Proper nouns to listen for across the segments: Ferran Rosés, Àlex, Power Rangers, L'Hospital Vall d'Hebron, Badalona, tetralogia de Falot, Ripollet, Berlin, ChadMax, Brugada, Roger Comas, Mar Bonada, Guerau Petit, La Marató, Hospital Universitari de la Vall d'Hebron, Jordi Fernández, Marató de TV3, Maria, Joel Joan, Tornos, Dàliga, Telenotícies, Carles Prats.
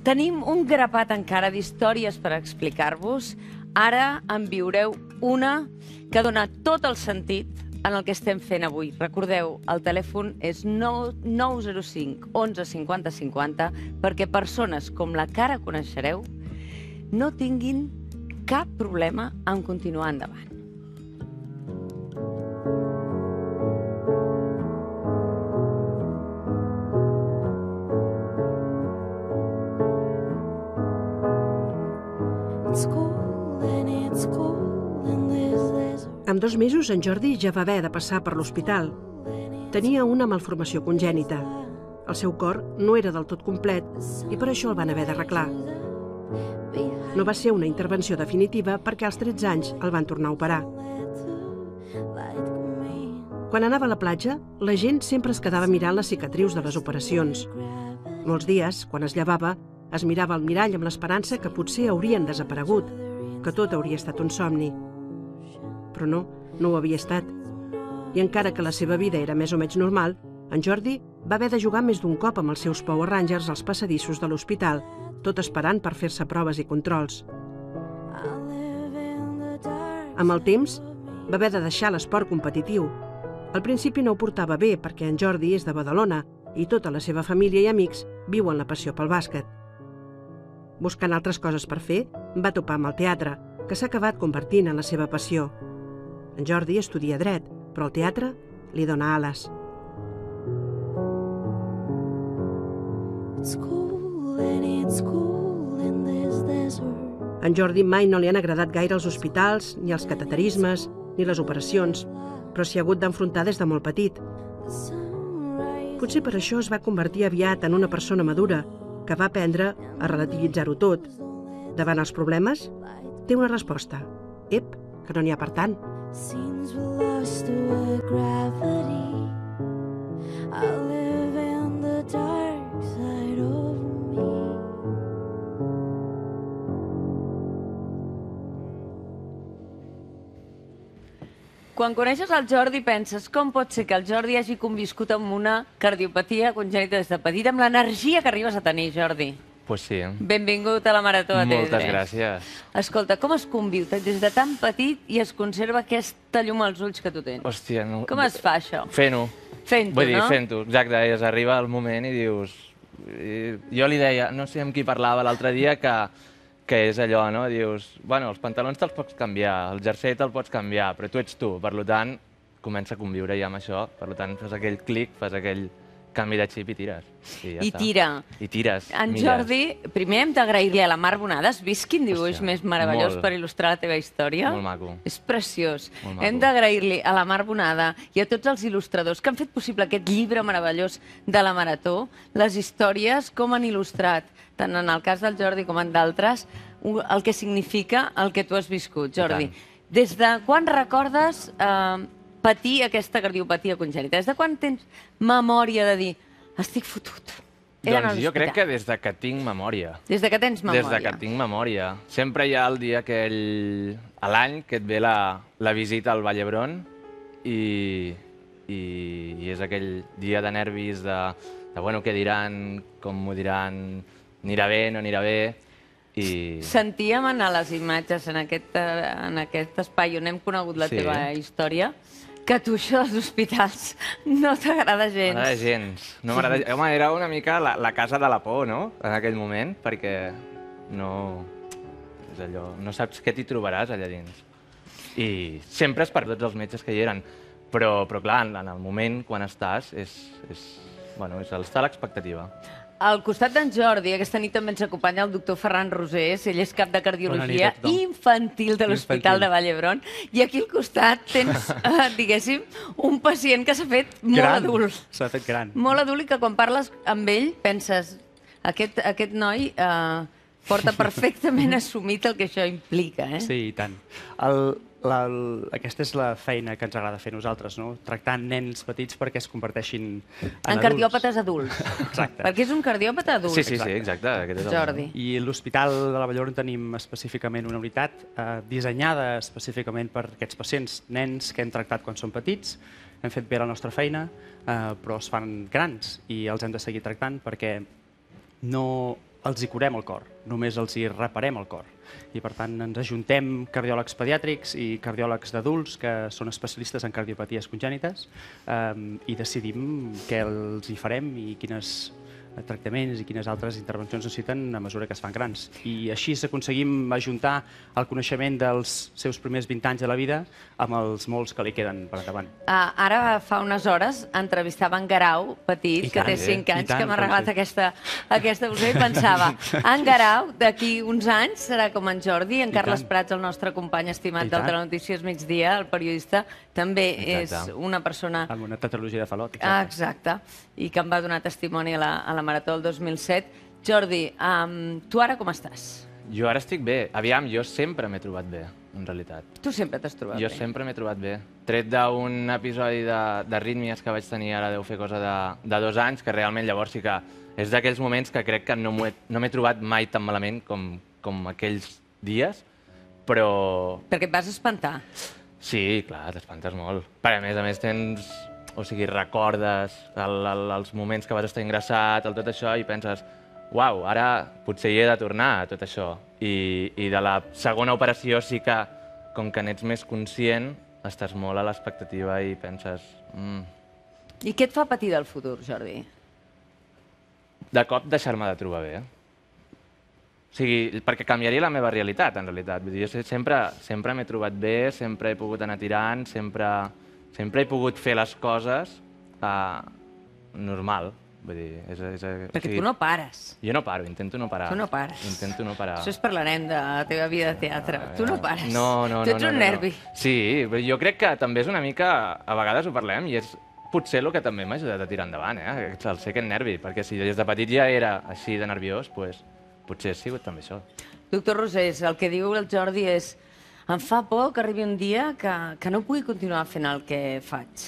Tenim un grapat encara d'històries per explicar-vos. Ara en viureu una que dona tot el sentit en el que estem fent avui. Recordeu, el telèfon és 905 11 50 50 perquè persones com la que ara coneixereu no tinguin cap problema en continuar endavant. En 2 mesos, en Jordi ja va haver de passar per l'hospital. Tenia una malformació congènita. El seu cor no era del tot complet i per això el van haver d'arreglar. No va ser una intervenció definitiva perquè als 13 anys el van tornar a operar. Quan anava a la platja, la gent sempre es quedava mirant les cicatrius de les operacions. Molts dies, quan es llevava, es mirava al mirall amb l'esperança que potser haurien desaparegut, que tot hauria estat un somni. Però no, no ho havia estat. I encara que la seva vida era més o menys normal, en Jordi va haver de jugar més d'un cop amb els seus Power Rangers als passadissos de l'hospital, tot esperant per fer-se proves i controls. Amb el temps, va haver de deixar l'esport competitiu. Al principi no ho portava bé perquè en Jordi és de Badalona i tota la seva família i amics viuen la passió pel bàsquet. Buscant altres coses per fer, va topar amb el teatre, que s'ha acabat convertint en la seva passió. En Jordi estudia dret, però el teatre li dona ales. En Jordi mai no li han agradat gaire els hospitals, ni els cateterismes, ni les operacions, però s'hi ha hagut d'enfrontar des de molt petit. Potser per això es va convertir aviat en una persona madura, que va aprendre a relativitzar-ho tot. Davant els problemes, té una resposta. Ep, que no n'hi ha per tant. Quan coneixes el Jordi penses com pot ser que el Jordi hagi conviscut amb una cardiopatia congènita des de petit, amb l'energia que arribes a tenir, Jordi. Pues sí. Benvingut a la Marató de TV3. Moltes gràcies. Escolta, com es conviu des de tan petit i es conserva aquesta llum als ulls que tu tens? Hòstia, no... Com es fa això? Fent-ho. Fent-ho, no? Vull dir, fent-ho, exacte. I arriba el moment i dius... Jo li deia, no sé amb qui parlava l'altre dia, que és allò, no? Dius, bueno, els pantalons te'ls pots canviar, el jersei te'l pots canviar, però tu ets tu. Per tant, comença a conviure ja amb això. Per tant, fas aquell clic, fas aquell canvi de xip i tires. I tira. I tires. En Jordi, primer hem d'agrair-li a la Mar Bonada. Has vist quin dibuix més meravellós per il·lustrar la teva història? Molt maco. És preciós. Hem d'agrair-li a la Mar Bonada i a tots els il·lustradors que han fet possible aquest llibre meravellós de la Marató, les històries, com han il·lustrat, tant en el cas del Jordi com en d'altres, el que significa el que tu has viscut, Jordi. Des de quan recordes patir aquesta cardiopatia congènita? Des de quan tens memòria de dir, estic fotut? Doncs jo crec que des que tinc memòria. Des que tens memòria. Des que tinc memòria. Sempre hi ha el dia aquell... A l'any que et ve la visita al Vall d'Hebron i és aquell dia de nervis de bueno, què diran, com ho diran, anirà bé, no anirà bé... Sentíem anar les imatges en aquest espai on hem conegut la teva història, que tu això dels hospitals no t'agrada gens. No m'agrada gens. Home, era una mica la casa de la por, no?, en aquell moment, perquè no saps què t'hi trobaràs allà dins. I sempre és per tots els metges que hi eren, però clar, en el moment, quan estàs, està a l'expectativa. Al costat d'en Jordi, aquesta nit també ens acompanya el doctor Ferran Rosés, ell és cap de cardiologia infantil de l'Hospital de Vall d'Hebron, i aquí al costat tens, diguéssim, un pacient que s'ha fet molt adult. S'ha fet gran. Molt adult i que quan parles amb ell penses, aquest noi porta perfectament assumit el que això implica. Sí, i tant. Aquesta és la feina que ens agrada fer nosaltres, no? Tractar nens petits perquè es converteixin en adults. En cardiòpates adults. Exacte. Perquè és un cardiòpata adult. Sí, exacte. Jordi. I l'Hospital de la Vall d'Hebron tenim específicament una unitat dissenyada específicament per aquests pacients, nens que hem tractat quan són petits, hem fet bé la nostra feina, però es fan grans i els hem de seguir tractant perquè no els hi curem el cor, només els hi reparem el cor. I per tant ens ajuntem cardiòlegs pediàtrics i cardiòlegs d'adults que són especialistes en cardiopaties congènites i decidim què els hi farem i quines tractaments i quines altres intervencions necessiten a mesura que es fan grans. I així aconseguim ajuntar el coneixement dels seus primers 20 anys de la vida amb els molts que li queden per endavant. Ara fa unes hores entrevistava en Guerau Petit, que té 5 anys, que m'ha regalat aquesta blusa i pensava, en Guerau d'aquí uns anys serà com en Jordi, en Carles Prats, el nostre company estimat del Telenotícies Migdia, el periodista, també és una persona... amb una tetralogia de Falot. Exacte, i que em va donar testimoni a la Marató del 2007. Jordi, tu ara com estàs? Jo ara estic bé. Aviam, jo sempre m'he trobat bé, en realitat. Tu sempre t'has trobat bé? Jo sempre m'he trobat bé. Tret d'un episodi d'arrítmies que vaig tenir, ara deu fer cosa de 2 anys, que realment llavors sí que és d'aquells moments que crec que no m'he trobat mai tan malament com aquells dies, però... Perquè et vas espantar. Sí, clar, t'espantes molt. Perquè a més tens... O sigui, recordes els moments que vas estar ingressat, tot això, i penses, uau, ara potser hi he de tornar a tot això. I de la segona operació sí que, com que n'ets més conscient, estàs molt a l'expectativa i penses... I què et fa patir del futur, Jordi? De cop deixar-me de trobar bé. O sigui, perquè canviaria la meva realitat, en realitat. Jo sempre m'he trobat bé, sempre he pogut anar tirant, sempre he pogut fer les coses normal. Perquè tu no pares. Jo no paro, intento no parar. Tu no pares. Intento no parar. Això és parlarem de la teva vida de teatre. Tu no pares. No, no, no. Tu ets un nervi. Sí, jo crec que també és una mica... A vegades ho parlem i és potser el que també m'ha ajudat a tirar endavant, el ser aquest nervi, perquè si des de petit ja era així de nerviós, potser ha sigut també això. Doctor Rosés, el que diu el Jordi és... Em fa por que arribi un dia que no pugui continuar fent el que faig.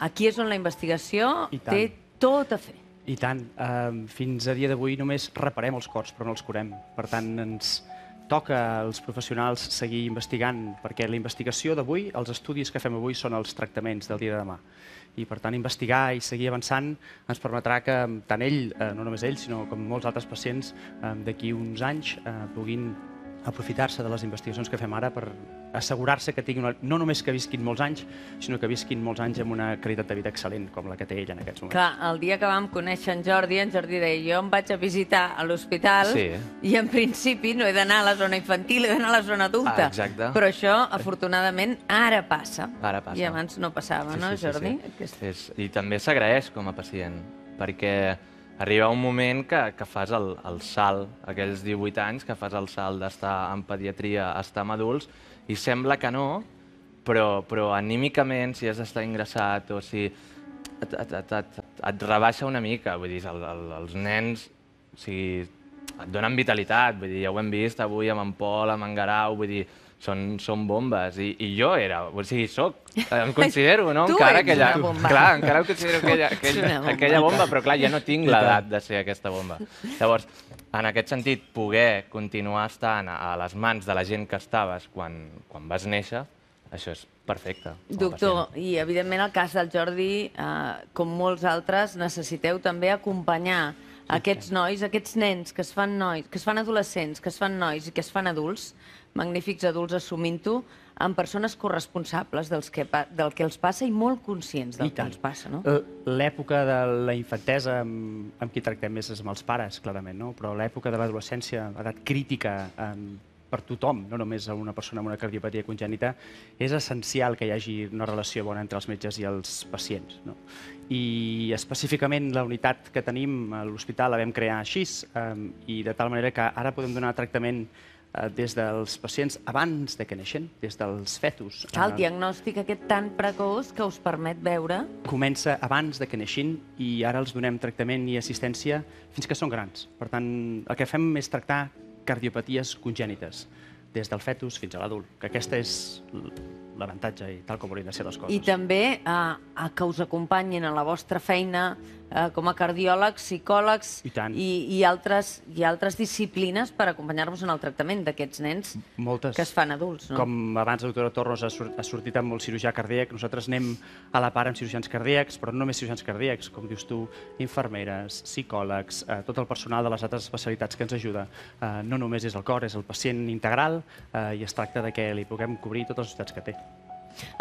Aquí és on la investigació té tot a fer. I tant. Fins a dia d'avui només reparem els cors, però no els curem. Per tant, ens toca als professionals seguir investigant, perquè la investigació d'avui, els estudis que fem avui, són els tractaments del dia de demà. I per tant, investigar i seguir avançant ens permetrà que tant ell, no només ell, sinó com molts altres pacients, d'aquí uns anys puguin aprofitar-se de les investigacions que fem ara per assegurar-se que tinguin, no només que visquin molts anys, sinó que visquin molts anys amb una qualitat de vida excel·lent, com la que té ella en aquests moments. Clar, el dia que vam conèixer en Jordi deia, jo em vaig a visitar a l'hospital i en principi no he d'anar a la zona infantil, he d'anar a la zona adulta. Exacte. Però això, afortunadament, ara passa. Ara passa. I abans no passava, no, Jordi? I també s'agraeix com a pacient, perquè... Arriba un moment que fas el salt, aquells 18 anys, que fas el salt d'estar en pediatria a estar amb adults, i sembla que no, però anímicament, si has d'estar ingressat o si et rebaixa una mica, vull dir, els nens et donen vitalitat, vull dir, ja ho hem vist avui amb en Pol, amb en Guerau, vull dir, són bombes, i jo era, o sigui, em considero, no? Tu ets una bomba. Clar, encara considero aquella bomba, però clar, ja no tinc l'edat de ser aquesta bomba. Llavors, en aquest sentit, poder continuar estant a les mans de la gent que estaves quan vas néixer, això és perfecte. Doctor, i evidentment el cas del Jordi, com molts altres, necessiteu també acompanyar aquests nois, aquests nens que es fan adolescents, que es fan nois i que es fan adults, magnífics adults assumint-ho, amb persones corresponsables del que els passa i molt conscients del que els passa. L'època de la infantesa, amb qui tractem més és amb els pares, clarament, però l'època de l'adolescència, l'edat crítica per tothom, no només una persona amb una cardiopatia congènita, és essencial que hi hagi una relació bona entre els metges i els pacients. I específicament la unitat que tenim a l'hospital la vam crear així, i de tal manera que ara podem donar tractament des dels pacients abans que neixen, des dels fetus. El diagnòstic aquest tan precoç que us permet veure... Comença abans que neixin i ara els donem tractament i assistència fins que són grans. Per tant, el que fem és tractar cardiopaties congènites, des del fetus fins a l'adult, que aquesta és l'avantatge i tal com haurien de ser les coses. I també que us acompanyin a la vostra feina com a cardiòlegs, psicòlegs i altres disciplines per acompanyar-vos en el tractament d'aquests nens que es fan adults. Com abans la doctora Tornos ha sortit amb el cirurgià cardíac, nosaltres anem a la part amb cirurgians cardíacs, però no només cirurgians cardíacs, com dius tu, infermeres, psicòlegs, tot el personal de les altres especialitats que ens ajuda. No només és el cor, és el pacient integral i es tracta que li puguem cobrir totes les necessitats que té.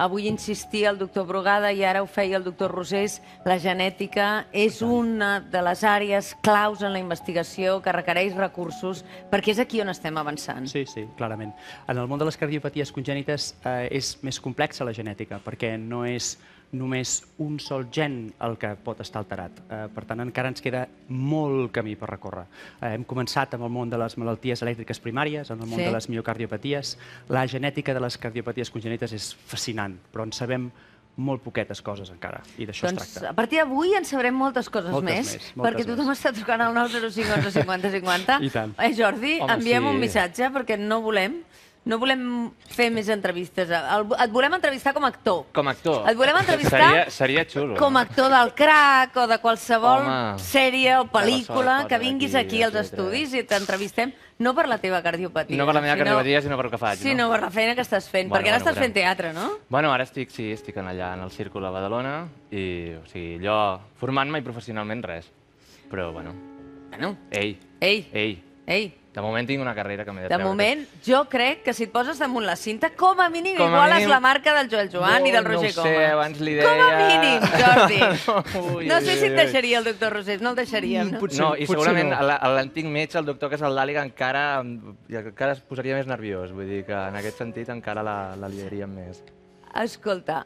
Avui insistia el doctor Brugada i ara ho feia el doctor Rosés. La genètica és una de les àrees claus en la investigació que requereix recursos perquè és aquí on estem avançant. Sí, sí, clarament. En el món de les cardiopaties congènites és més complexa la genètica perquè no és només un sol gen el que pot estar alterat. Per tant, encara ens queda molt camí per recórrer. Hem començat amb el món de les malalties elèctriques primàries, amb el món de les miocardiopaties. La genètica de les cardiopaties congènites és fascinant, però en sabem molt poquetes coses encara, i d'això es tracta. A partir d'avui en sabrem moltes coses més, perquè tothom està trucant al 905 11 50 50. I tant. Jordi, enviem un missatge, perquè no volem fer més entrevistes. Et volem entrevistar com a actor. Com a actor. Et volem entrevistar com a actor del Crac o de qualsevol sèrie o pel·lícula que vinguis aquí als estudis i t'entrevistem no per la teva cardiopatia. No per la meva cardiopatia, sinó per el que faig. Sinó per la feina que estàs fent, perquè ara estàs fent teatre, no? Bueno, ara estic allà en el Círcul de Badalona i, o sigui, allò formant-me i professionalment res. Però, bueno. Bueno. Ei. De moment tinc una carrera que m'he de treure. De moment, jo crec que si et poses damunt la cinta, com a mínim iguales la marca del Joel Joan i del Roger Comas. No ho sé, abans li deia... Com a mínim, Jordi. No sé si et deixaria el doctor Rosés, no el deixaríem. No, i segurament l'antic metge, el doctor que és el Dàliga, encara es posaria més nerviós. Vull dir que en aquest sentit encara la liaríem més. Escolta,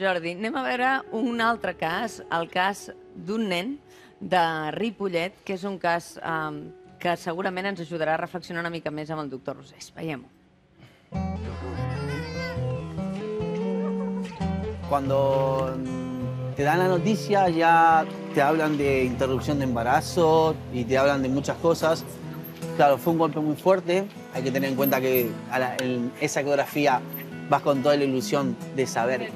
Jordi, anem a veure un altre cas, el cas d'un nen de Ripollet, que és un cas que segurament ens ajudarà a reflexionar una mica més amb el doctor Rosés. Veiem-ho. Cuando te dan la noticia ya te hablan de interrupción de embarazo y te hablan de muchas cosas. Claro, fue un golpe muy fuerte. Hay que tener en cuenta que en esa ecografía vas con toda la ilusión de saber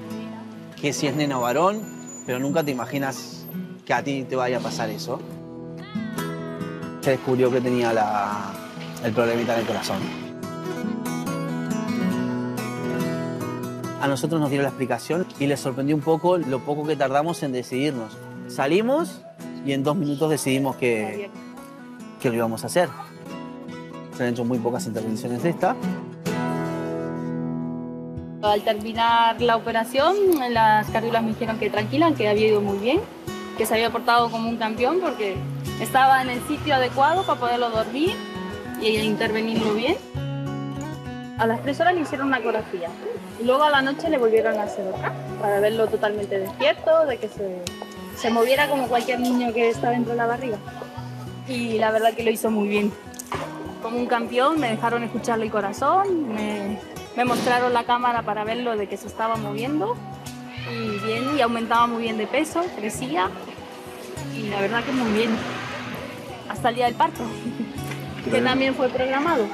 que si es nena o varón, pero nunca te imaginas que a ti te vaya a pasar eso. Se descubrió que tenía el problemita en el corazón. A nosotros nos dieron la explicación y les sorprendió un poco lo poco que tardamos en decidirnos. Salimos y en 2 minutos decidimos que lo íbamos a hacer. Se han hecho muy pocas intervenciones de esta. Al terminar la operación, las cardiolas me dijeron que tranquila, que había ido muy bien, que se había portado como un campeón porque estaba en el sitio adecuado para poderlo dormir y intervenirlo bien. A las 3 horas le hicieron una ecografía. Y luego a la noche le volvieron a hacer otra para verlo totalmente despierto, de que se moviera como cualquier niño que está dentro de la barriga. Y la verdad que lo hizo muy bien. Como un campeón, me dejaron escucharle el corazón, me mostraron la cámara para verlo de que se estaba moviendo. Y bien, y aumentaba muy bien de peso, crecía y la verdad que muy bien, hasta el día del parto, que también fue programado.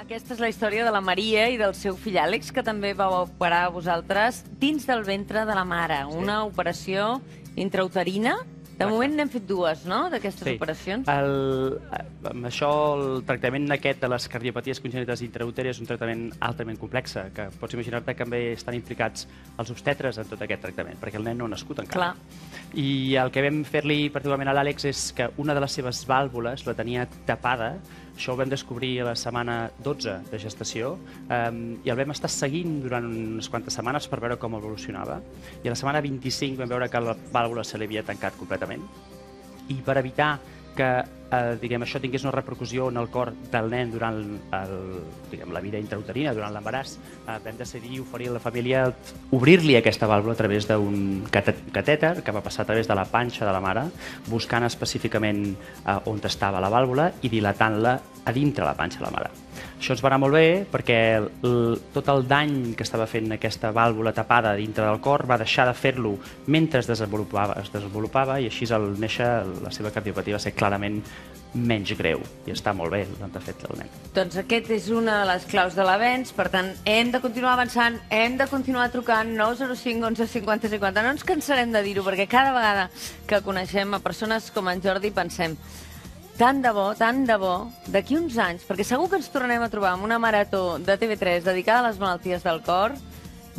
Aquesta és la història de la Maria i del seu fill Àlex, que també va operar a vosaltres dins del ventre de la mare, una operació intrauterina. De moment n'hem fet 2, no?, d'aquestes operacions. Amb això, el tractament aquest de les cardiopaties congènites intrautèries és un tractament altament complex, que pots imaginar-te que també estan implicats els obstetres en tot aquest tractament, perquè el nen no ha nascut encara. I el que vam fer-li particularment a l'Àlex és que una de les seves vàlvules la tenia tapada. Això ho vam descobrir a la setmana 12 de gestació i el vam estar seguint durant unes quantes setmanes per veure com evolucionava. I a la setmana 25 vam veure que la vàlvula se l'havia tancat completament. I per evitar que això tingués una repercussió en el cor del nen durant la vida intrauterina, durant l'embaràs, vam decidir oferir a la família obrir-li aquesta vàlvula a través d'un catèter que va passar a través de la panxa de la mare, buscant específicament on estava la vàlvula i dilatant-la a dintre la panxa de la mare. Això ens va anar molt bé perquè tot el dany que estava fent aquesta vàlvula tapada dintre del cor va deixar de fer-lo mentre es desenvolupava i així al néixer la seva cardiopatia va ser clarament menys greu i està molt bé el que ha fet el nen. Doncs aquest és una de les claus de l'avenç, per tant hem de continuar avançant, hem de continuar trucant 905 11 50 50, no ens cansarem de dir-ho perquè cada vegada que coneixem a persones com en Jordi pensem tant de bo, d'aquí uns anys, perquè segur que ens tornarem a trobar amb una marató de TV3 dedicada a les malalties del cor,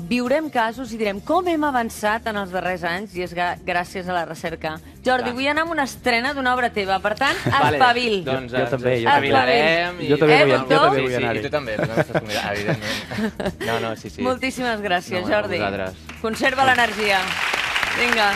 viurem casos i direm com hem avançat en els darrers anys, i és gràcies a la recerca. Jordi, vull anar amb una estrena d'una obra teva, per tant, espavil. Doncs espavilarem. Jo també vull anar-hi. I tu també, evidentment. Moltíssimes gràcies, Jordi. Conserva l'energia. Vinga.